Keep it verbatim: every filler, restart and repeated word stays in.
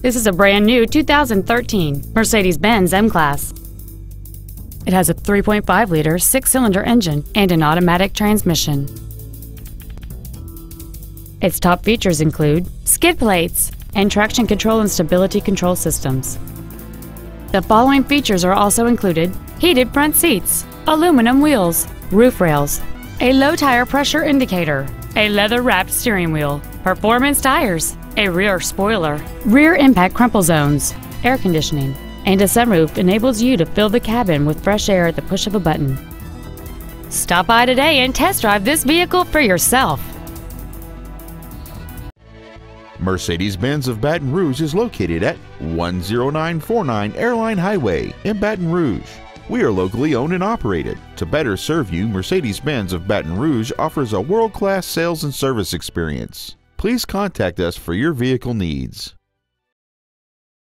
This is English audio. This is a brand new two thousand thirteen Mercedes-Benz M Class. It has a three point five liter six-cylinder engine and an automatic transmission. Its top features include skid plates and traction control and stability control systems. The following features are also included: heated front seats, aluminum wheels, roof rails, a low tire pressure indicator, a leather-wrapped steering wheel, performance tires, a rear spoiler, rear impact crumple zones, air conditioning, and a sunroof enables you to fill the cabin with fresh air at the push of a button. Stop by today and test drive this vehicle for yourself. Mercedes-Benz of Baton Rouge is located at one oh nine four nine Airline Highway in Baton Rouge. We are locally owned and operated. To better serve you, Mercedes-Benz of Baton Rouge offers a world-class sales and service experience. Please contact us for your vehicle needs.